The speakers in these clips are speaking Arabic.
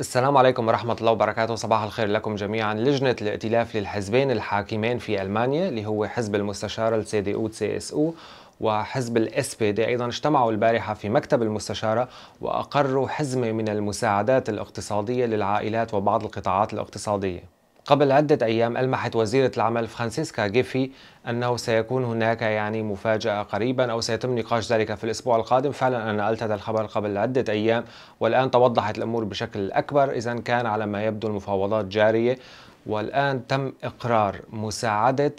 السلام عليكم ورحمة الله وبركاته. صباح الخير لكم جميعا. لجنة الائتلاف للحزبين الحاكمين في ألمانيا اللي هو حزب المستشارة CDU-CSU وحزب SPD أيضا اجتمعوا البارحة في مكتب المستشارة وأقروا حزمة من المساعدات الاقتصادية للعائلات وبعض القطاعات الاقتصادية. قبل عدة أيام ألمحت وزيرة العمل فرانسيسكا جيفي أنه سيكون هناك مفاجأة قريبا أو سيتم نقاش ذلك في الأسبوع القادم. فعلا أنا نقلت هذا الخبر قبل عدة أيام والآن توضحت الأمور بشكل أكبر. إذن كان على ما يبدو المفاوضات جارية والآن تم إقرار مساعدة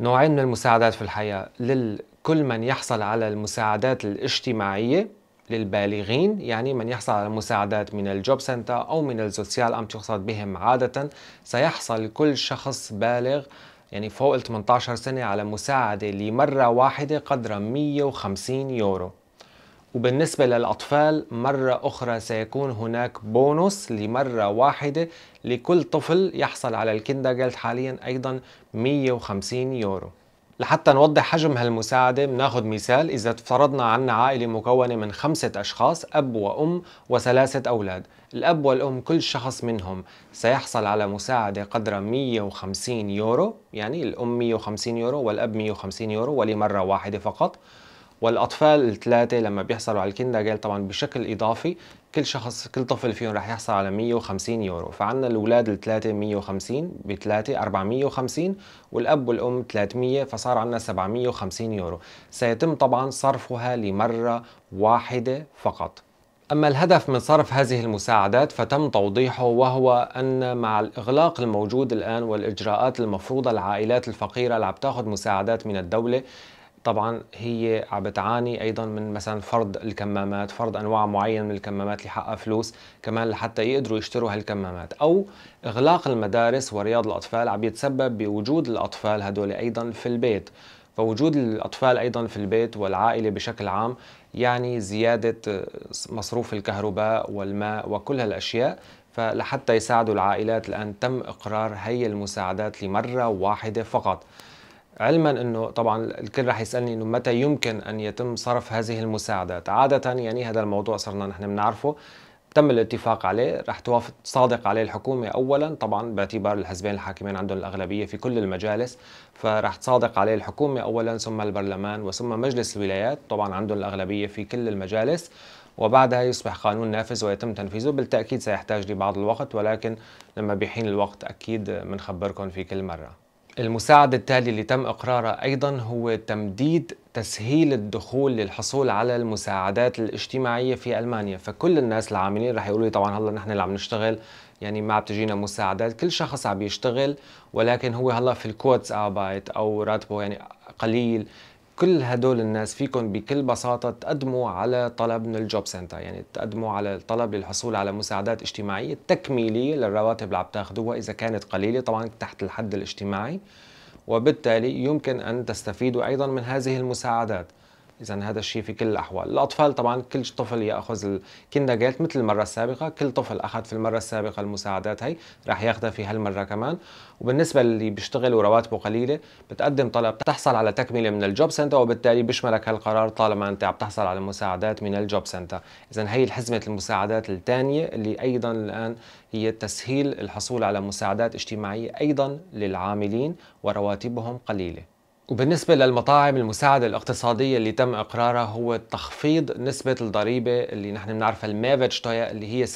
نوعين من المساعدات في الحياة لكل من يحصل على المساعدات الاجتماعية للبالغين، يعني من يحصل على مساعدات من الجوب سنتر أو من السوسيال أم تقصد بهم عادة، سيحصل كل شخص بالغ فوق ال 18 سنة على مساعدة لمرة واحدة قدرها 150 يورو. وبالنسبة للأطفال مرة أخرى سيكون هناك بونص لمرة واحدة لكل طفل يحصل على الكيندرجلد حاليا أيضا 150 يورو. لحتى نوضح حجم هالمساعدة بناخد مثال. إذا افترضنا عنا عائلة مكونة من 5 أشخاص، أب وأم و3 أولاد، الأب والأم كل شخص منهم سيحصل على مساعدة قدرها 150 يورو، يعني الأم 150 يورو والأب 150 يورو ولمرة واحدة فقط. والأطفال ال3 لما بيحصلوا على الكيندرجلد طبعا بشكل إضافي كل طفل فيهم رح يحصل على 150 يورو. فعنا الأولاد ال3 150 ب3 450 والأب والأم 300، فصار عنا 750 يورو سيتم طبعا صرفها لمرة واحدة فقط. أما الهدف من صرف هذه المساعدات فتم توضيحه، وهو أن مع الإغلاق الموجود الآن والإجراءات المفروضة العائلات الفقيرة اللي عم تاخذ مساعدات من الدولة طبعا هي عم بتعاني ايضا من مثلا فرض الكمامات، فرض انواع معينه من الكمامات اللي حقها فلوس كمان لحتى يقدروا يشتروا هالكمامات، او اغلاق المدارس ورياض الاطفال عم يتسبب بوجود الاطفال هدول ايضا في البيت. فوجود الاطفال ايضا في البيت والعائله بشكل عام زياده مصروف الكهرباء والماء وكل هالاشياء، فلحتى يساعدوا العائلات الان تم اقرار هي المساعدات لمره واحده فقط. علما انه طبعا الكل راح يسالني انه متى يمكن ان يتم صرف هذه المساعدات. عاده هذا الموضوع صرنا نحن بنعرفه، تم الاتفاق عليه، راح تصادق عليه الحكومه اولا طبعا باعتبار الحزبين الحاكمين عندهم الاغلبيه في كل المجالس، فراح تصادق عليه الحكومه اولا ثم البرلمان وثم مجلس الولايات طبعا عندهم الاغلبيه في كل المجالس، وبعدها يصبح قانون نافذ ويتم تنفيذه. بالتاكيد سيحتاج لبعض الوقت ولكن لما بيحين الوقت اكيد بنخبركم في كل مره. المساعدة التالية اللي تم إقرارها أيضا هو تمديد تسهيل الدخول للحصول على المساعدات الاجتماعية في ألمانيا. فكل الناس العاملين رح يقولوا لي طبعا هلا نحن اللي عم نشتغل ما عم تجينا مساعدات، كل شخص عم يشتغل ولكن هو هلا في الكوتس أربايت أو راتبه قليل. كل هدول الناس فيكم بكل بساطة تقدموا على طلب من الجوب سنتر، تقدموا على طلب للحصول على مساعدات اجتماعية تكميلية للرواتب اللي عم تاخذوها إذا كانت قليلة طبعا تحت الحد الاجتماعي، وبالتالي يمكن أن تستفيدوا أيضا من هذه المساعدات. إذا هذا الشيء في كل الأحوال. الأطفال طبعا كل طفل يأخذ الكيندرجلد مثل المرة السابقة، كل طفل أخذ في المرة السابقة المساعدات هي راح ياخذها في هالمرة كمان. وبالنسبة للي بيشتغل ورواتبه قليلة بتقدم طلب تحصل على تكملة من الجوب سنتر، وبالتالي بيشملك هالقرار طالما أنت عم تحصل على مساعدات من الجوب سنتر. إذا هي الحزمة المساعدات الثانية اللي أيضا الآن هي تسهيل الحصول على مساعدات اجتماعية أيضا للعاملين ورواتبهم قليلة. وبالنسبة للمطاعم المساعدة الاقتصادية اللي تم إقرارها هو تخفيض نسبة الضريبة اللي نحن بنعرفها الميرفيرتشتوير اللي هي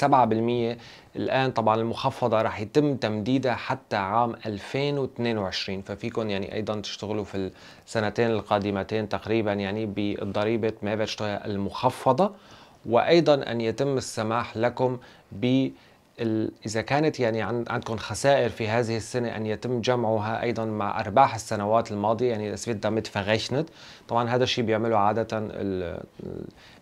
7%. الآن طبعا المخفضة رح يتم تمديدها حتى عام 2022، ففيكم أيضا تشتغلوا في السنتين القادمتين تقريبا بضريبة ميرفيرتشتوير المخفضة، وأيضا أن يتم السماح لكم ب إذا كانت عندكم خسائر في هذه السنة أن يتم جمعها أيضا مع أرباح السنوات الماضية، das wird damit verrechnet. طبعا هذا الشيء بيعمله عادة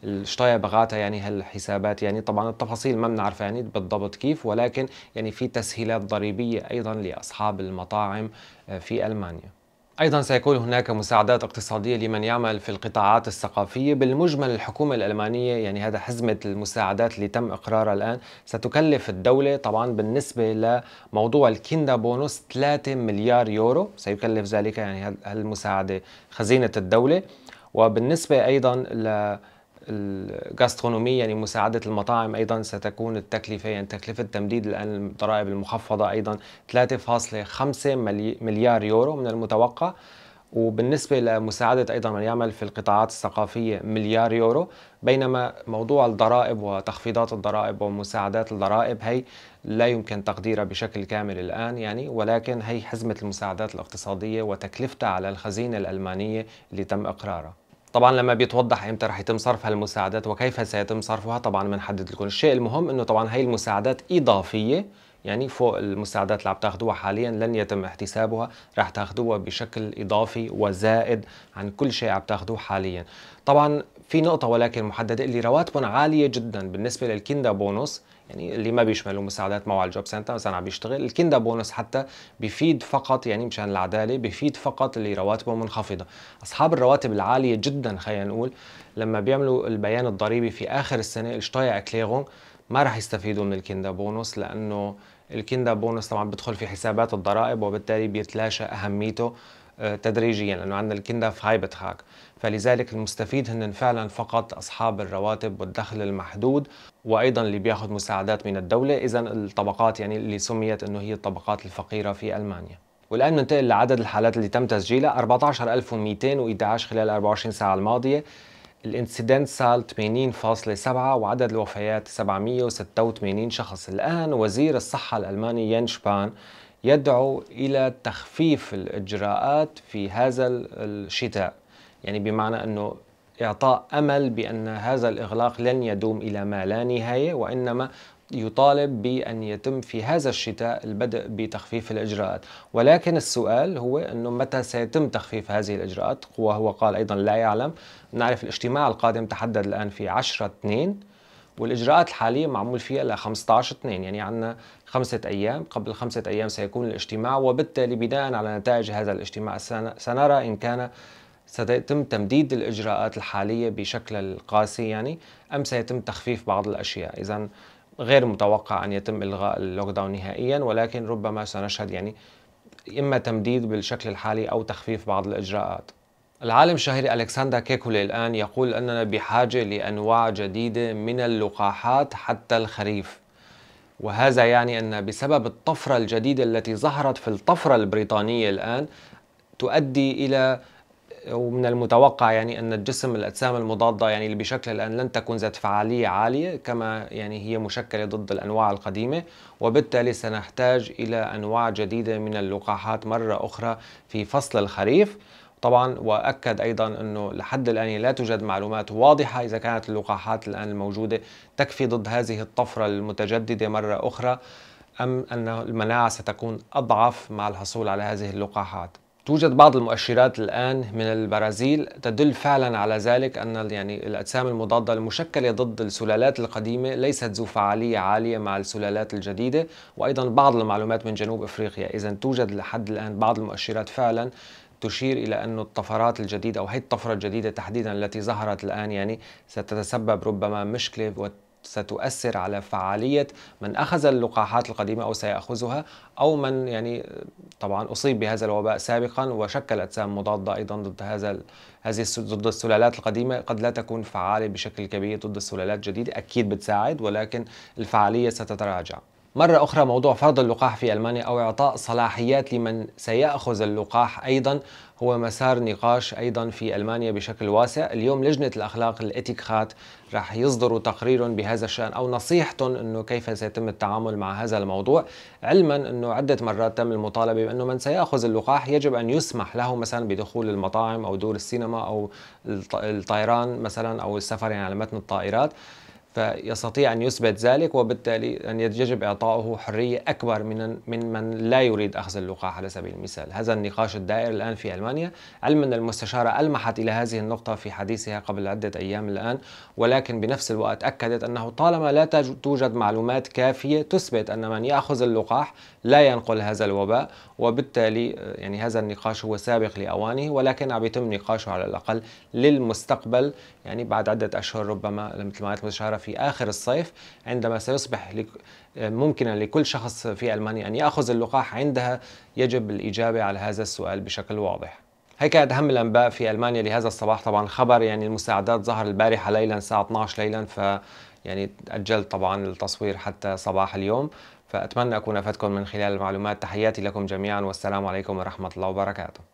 الشتايبغاتا هالحسابات طبعا التفاصيل ما بنعرفها بالضبط كيف، ولكن في تسهيلات ضريبية أيضا لأصحاب المطاعم في ألمانيا. أيضا سيكون هناك مساعدات اقتصادية لمن يعمل في القطاعات الثقافية. بالمجمل الحكومة الألمانية هذا حزمة المساعدات اللي تم إقرارها الآن ستكلف الدولة طبعا بالنسبة لموضوع الكيندا بونوس 3 مليار يورو سيكلف ذلك هالمساعدة خزينة الدولة. وبالنسبة أيضا ل الجاسترونومية يعني مساعدة المطاعم أيضا ستكون التكلفة، يعني تكلفة تمديد الآن الضرائب المخفضة أيضا 3.5 مليار يورو من المتوقع، وبالنسبة لمساعدة أيضا من يعمل في القطاعات الثقافية مليار يورو. بينما موضوع الضرائب وتخفيضات الضرائب ومساعدات الضرائب هي لا يمكن تقديرها بشكل كامل الآن يعني، ولكن هي حزمة المساعدات الاقتصادية وتكلفتها على الخزينة الألمانية اللي تم إقرارها. طبعا لما بيتوضح امتى رح يتم صرف هالمساعدات وكيف سيتم صرفها طبعا بنحدد لكم. الشيء المهم انه طبعا هي المساعدات اضافيه يعني فوق المساعدات اللي عم تاخذوها حاليا، لن يتم احتسابها، رح تاخذوها بشكل اضافي وزائد عن كل شيء عم تاخذوه حاليا. طبعا في نقطه ولكن محدده اللي رواتبهم عاليه جدا بالنسبه للكيندا بونص، يعني اللي ما بيشملوا مساعدات مع الجوب سنتر مثلا عم بيشتغل، الكيندا بونص حتى بيفيد فقط يعني مشان العداله بيفيد فقط اللي رواتبهم منخفضه. اصحاب الرواتب العاليه جدا خلينا نقول لما بيعملوا البيان الضريبي في اخر السنه الشتايع اكليغون ما راح يستفيدوا من الكيندا بونص، لانه الكيندا بونص طبعا بيدخل في حسابات الضرائب وبالتالي بيتلاشى اهميته تدريجيا، لانه عندنا الكيندا فرايبتراغ، فلذلك المستفيد هن فعلا فقط اصحاب الرواتب والدخل المحدود، وايضا اللي بياخذ مساعدات من الدوله، اذا الطبقات يعني اللي سميت انه هي الطبقات الفقيره في المانيا. والان ننتقل لعدد الحالات اللي تم تسجيلها 14211 خلال 24 ساعه الماضيه، الانسيدنت صار 80.7 وعدد الوفيات 786 شخص. الآن وزير الصحة الألماني ين شبان يدعو إلى تخفيف الإجراءات في هذا الشتاء، يعني بمعنى أنه إعطاء أمل بأن هذا الإغلاق لن يدوم إلى ما لا نهاية، وإنما يطالب بأن يتم في هذا الشتاء البدء بتخفيف الإجراءات. ولكن السؤال هو أنه متى سيتم تخفيف هذه الإجراءات، وهو قال أيضا لا يعلم. نعرف الاجتماع القادم تحدد الآن في 10/2 والإجراءات الحالية معمول فيها ل 15/2، يعني عندنا 5 أيام، قبل 5 أيام سيكون الاجتماع، وبالتالي بناء على نتائج هذا الاجتماع سنرى إن كان سيتم تمديد الإجراءات الحالية بشكل القاسي يعني أم سيتم تخفيف بعض الأشياء. إذن غير متوقع أن يتم إلغاء اللوك داون نهائيا، ولكن ربما سنشهد يعني إما تمديد بالشكل الحالي أو تخفيف بعض الإجراءات. العالم الشهير ألكسندر كيكولي الآن يقول أننا بحاجة لأنواع جديدة من اللقاحات حتى الخريف، وهذا يعني أن بسبب الطفرة الجديدة التي ظهرت في الطفرة البريطانية الآن تؤدي إلى، ومن المتوقع يعني أن الجسم الأجسام المضادة يعني اللي بشكل الآن لن تكون ذات فعالية عالية كما يعني هي مشكلة ضد الأنواع القديمة، وبالتالي سنحتاج إلى أنواع جديدة من اللقاحات مرة أخرى في فصل الخريف طبعا. وأكد أيضا أنه لحد الآن لا توجد معلومات واضحة إذا كانت اللقاحات الآن الموجودة تكفي ضد هذه الطفرة المتجددة مرة أخرى أم أن المناعة ستكون أضعف مع الحصول على هذه اللقاحات. توجد بعض المؤشرات الآن من البرازيل تدل فعلا على ذلك، أن يعني الأجسام المضادة المشكلة ضد السلالات القديمة ليست ذو فعالية عالية مع السلالات الجديدة، وأيضا بعض المعلومات من جنوب أفريقيا. إذن توجد لحد الآن بعض المؤشرات فعلا تشير إلى أن الطفرات الجديدة أو هي الطفرة الجديدة تحديدا التي ظهرت الآن يعني ستتسبب ربما مشكلة وستؤثر على فعالية من أخذ اللقاحات القديمة أو سيأخذها، أو من يعني طبعا أصيب بهذا الوباء سابقا وشكل أجسام مضادة أيضا ضد ضد السلالات القديمة. قد لا تكون فعالة بشكل كبير ضد السلالات الجديدة، أكيد بتساعد ولكن الفعالية ستتراجع. مرة أخرى موضوع فرض اللقاح في ألمانيا أو إعطاء صلاحيات لمن سيأخذ اللقاح أيضا هو مسار نقاش أيضا في ألمانيا بشكل واسع. اليوم لجنة الأخلاق الإتيكات راح يصدروا تقرير بهذا الشأن أو نصيحتهم أنه كيف سيتم التعامل مع هذا الموضوع، علما أنه عدة مرات تم المطالبة بأنه من سيأخذ اللقاح يجب أن يسمح له مثلا بدخول المطاعم أو دور السينما أو الطيران مثلا أو السفر يعني على متن الطائرات، فيستطيع أن يثبت ذلك، وبالتالي أن يجب إعطائه حرية أكبر من لا يريد أخذ اللقاح على سبيل المثال. هذا النقاش الدائر الآن في ألمانيا، علما أن المستشارة ألمحت إلى هذه النقطة في حديثها قبل عدة أيام الآن، ولكن بنفس الوقت أكدت أنه طالما لا توجد معلومات كافية تثبت أن من يأخذ اللقاح لا ينقل هذا الوباء، وبالتالي يعني هذا النقاش هو سابق لأوانه، ولكن عم يتم نقاشه على الأقل للمستقبل يعني بعد عدة أشهر ربما مثل ما قالت المستشارة في آخر الصيف، عندما سيصبح ممكنا لكل شخص في ألمانيا أن يأخذ اللقاح عندها يجب الإجابة على هذا السؤال بشكل واضح. هيك كانت أهم الأنباء في ألمانيا لهذا الصباح. طبعا خبر يعني المساعدات ظهر البارحة ليلا الساعة 12 ليلا، فيعني تأجلت طبعا التصوير حتى صباح اليوم، فأتمنى أكون أفدتكم من خلال المعلومات. تحياتي لكم جميعا والسلام عليكم ورحمة الله وبركاته.